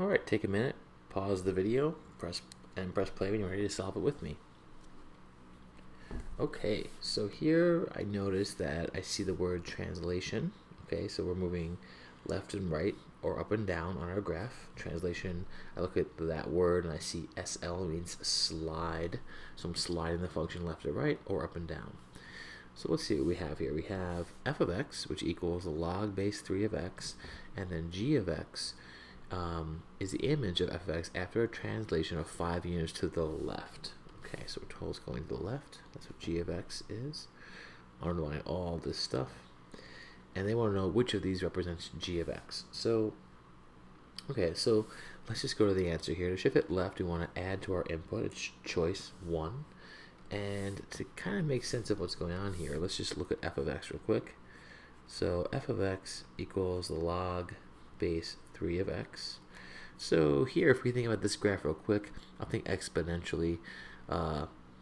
All right, take a minute, pause the video, press play when you're ready to solve it with me. Okay, so here I notice that I see the word translation. Okay, so we're moving left and right or up and down on our graph. Translation, I look at that word and I see SL means slide. So I'm sliding the function left or right or up and down. So let's see what we have here. We have f of x, which equals the log base 3 of x, and then g of x is the image of f of x after a translation of 5 units to the left. Okay, so we're told it's going to the left. That's what g of x is. Underline all this stuff. And they want to know which of these represents g of x. So, okay, so let's just go to the answer here. To shift it left, we want to add to our input. It's choice 1. And to kind of make sense of what's going on here, let's just look at f of x real quick. So f of x equals the log base 3 of x. So here, if we think about this graph real quick, I'll think exponentially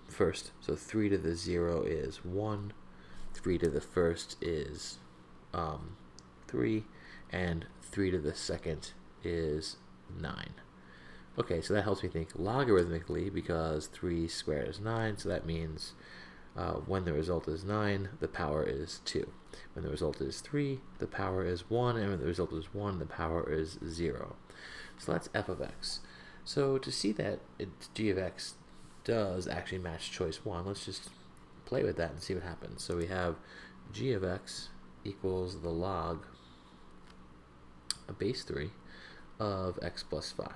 first. So 3 to the 0 is 1. 3 to the first is 3, and 3 to the second is 9. Okay, so that helps me think logarithmically because 3 squared is 9, so that means when the result is 9, the power is 2. When the result is 3, the power is 1, and when the result is 1, the power is 0. So that's f of x. So to see that g of x does actually match choice 1, let's just play with that and see what happens. So we have g of x equals the log of base 3 of x plus 5.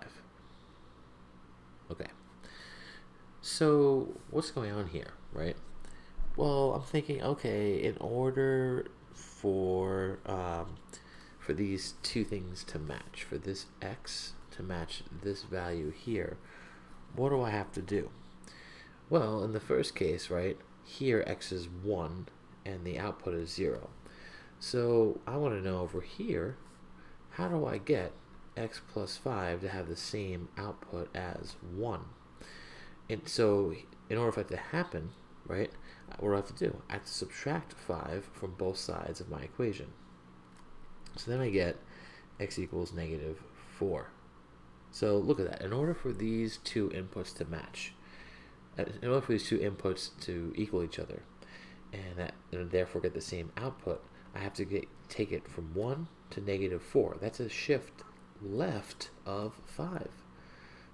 Okay, so what's going on here, right? Well, I'm thinking, okay, in order for these two things to match, for this x to match this value here, what do I have to do? Well, in the first case, right, here x is 1 and the output is 0. So I want to know over here, how do I get x plus 5 to have the same output as 1? And so in order for that to happen, right, what do I have to do? I have to subtract 5 from both sides of my equation. So then I get x equals negative 4. So look at that. In order for these two inputs to match, in order for these two inputs to equal each other, and that and therefore get the same output, I have to take it from 1 to negative 4. That's a shift left of 5.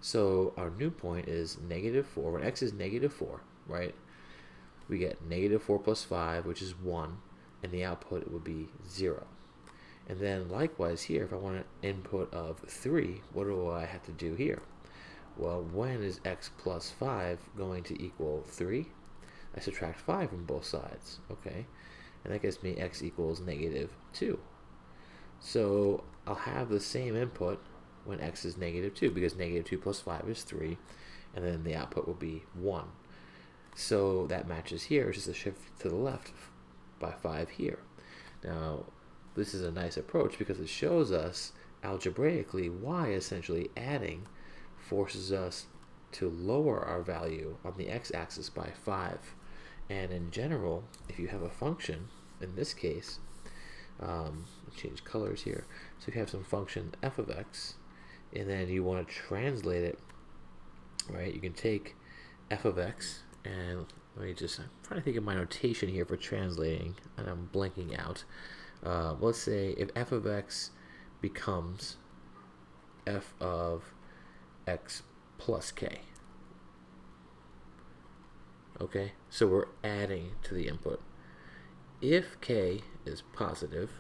So our new point is negative 4. When x is negative 4, right, we get negative 4 plus 5, which is 1, and the output would be 0. And then likewise here, if I want an input of 3, what do I have to do here? Well, when is x plus 5 going to equal 3? I subtract 5 from both sides. Okay. And that gives me x equals negative 2. So I'll have the same input when x is negative 2 because negative 2 plus 5 is 3, and then the output will be 1. So that matches here. It's just a shift to the left by 5 here. Now, this is a nice approach because it shows us algebraically why essentially adding forces us to lower our value on the x-axis by 5. And in general, if you have a function, in this case, change colors here. So if you have some function f of x, and then you want to translate it, right? You can take f of x, and let me just, I'm trying to think of my notation here for translating, and I'm blanking out. Let's say if f of x becomes f of x plus k. Okay, so we're adding to the input. If k is positive,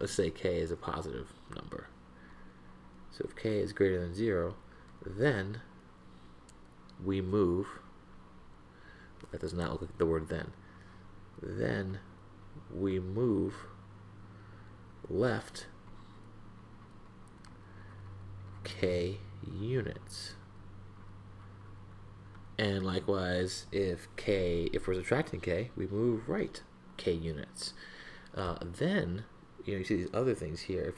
let's say k is a positive number. So if k is greater than 0, then we move. That does not look like the word then. Then we move left k units. And likewise, if we're subtracting k, we move right k units. Then you see these other things here.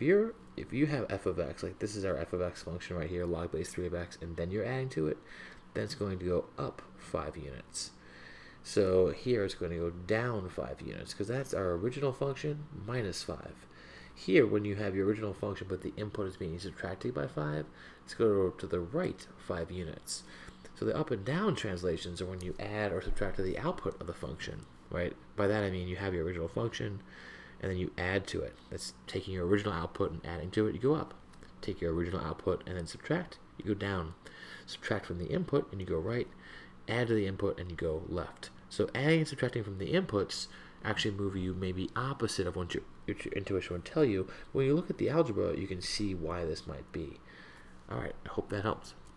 If you have f of x, like this is our f of x function right here, log base 3 of x, and then you're adding to it, then it's going to go up 5 units. So here it's going to go down 5 units because that's our original function minus 5. Here, when you have your original function, but the input is being subtracted by 5, it's going to the right 5 units. So the up and down translations are when you add or subtract to the output of the function, right? By that I mean you have your original function, and then you add to it. That's taking your original output and adding to it, you go up. Take your original output and then subtract, you go down. Subtract from the input, and you go right. Add to the input, and you go left. So adding and subtracting from the inputs actually move you maybe opposite of what your intuition would tell you. When you look at the algebra, you can see why this might be. All right, I hope that helps.